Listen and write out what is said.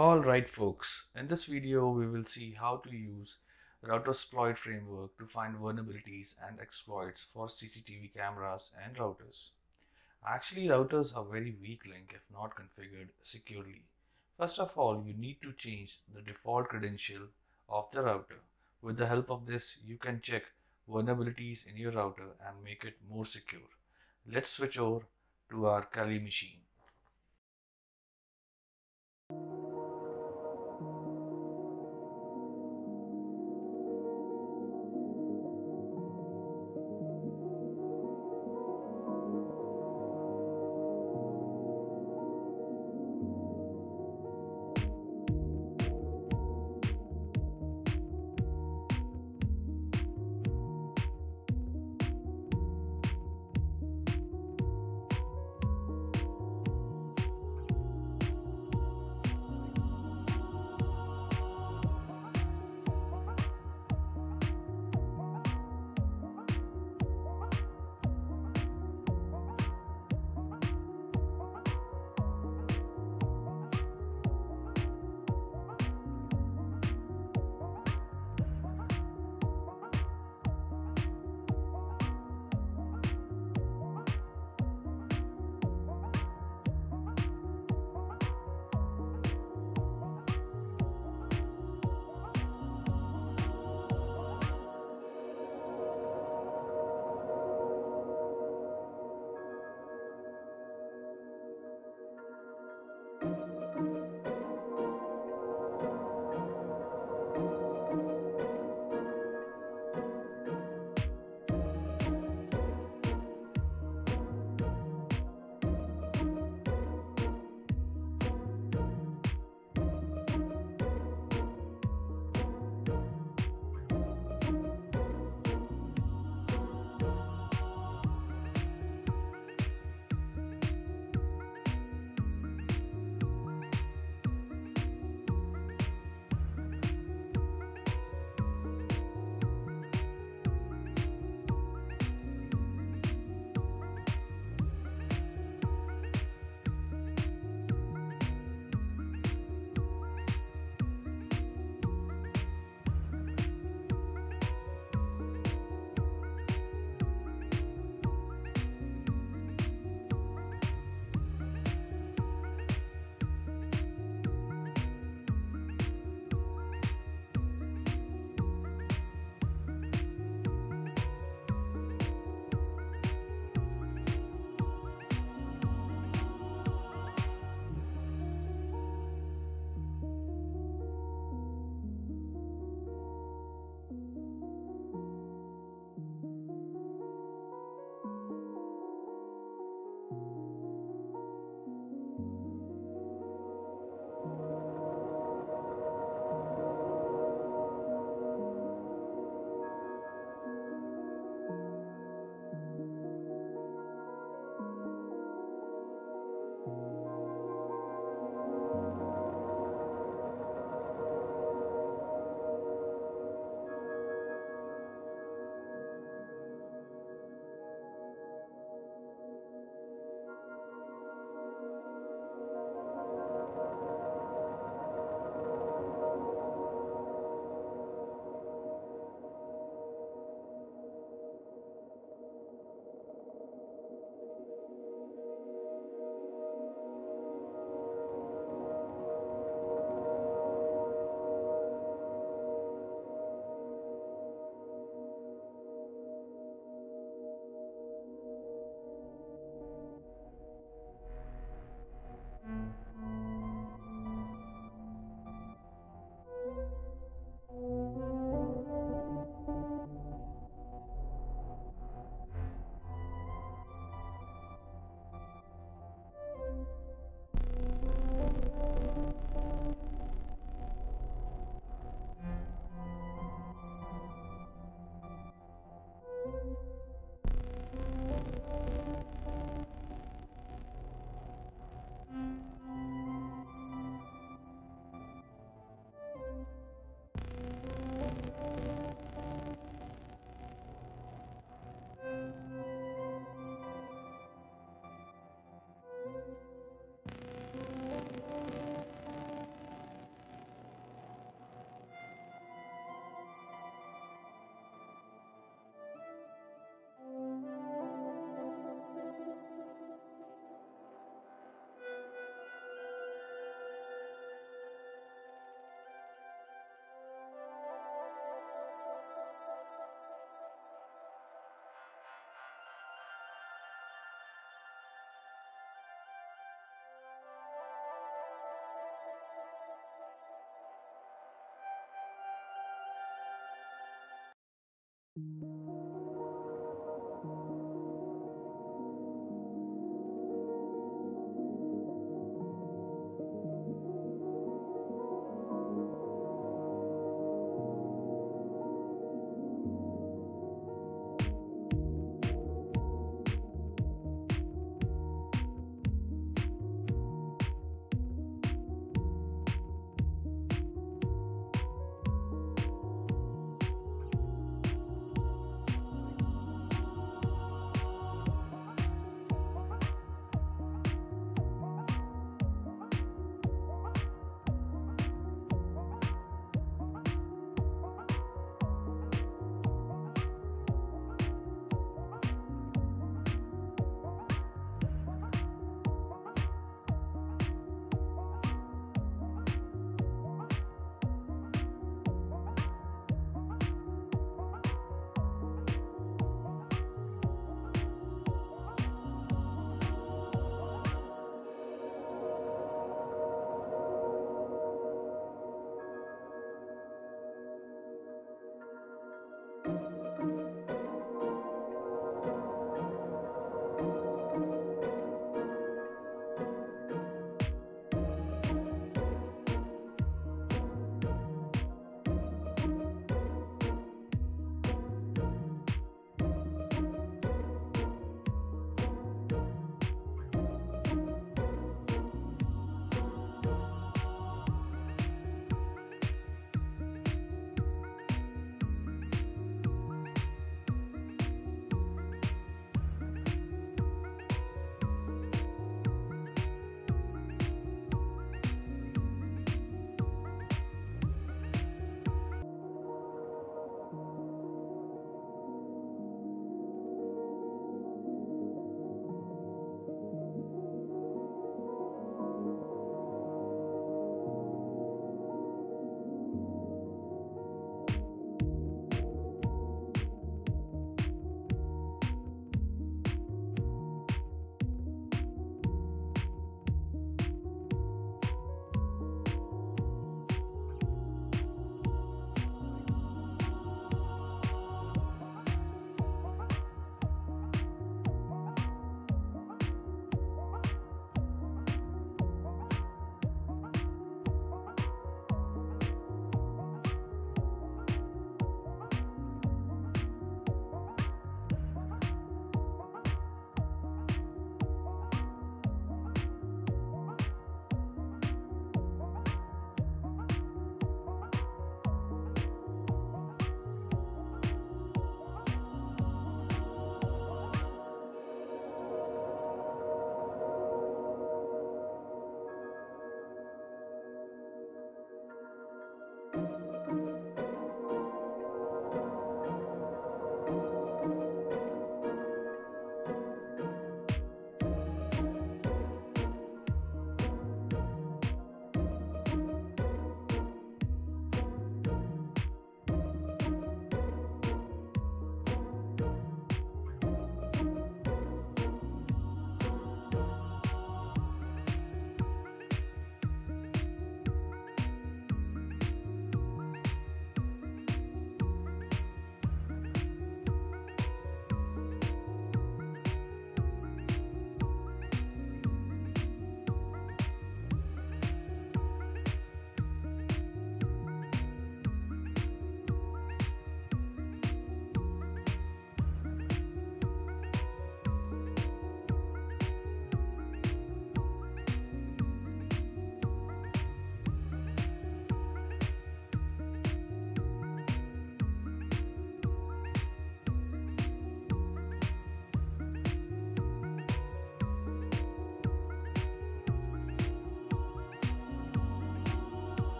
Alright folks, in this video we will see how to use RouterSploit framework to find vulnerabilities and exploits for CCTV cameras and routers. Actually, routers are very weak link if not configured securely. First of all, you need to change the default credential of the router. With the help of this, you can check vulnerabilities in your router and make it more secure. Let's switch over to our Kali machine.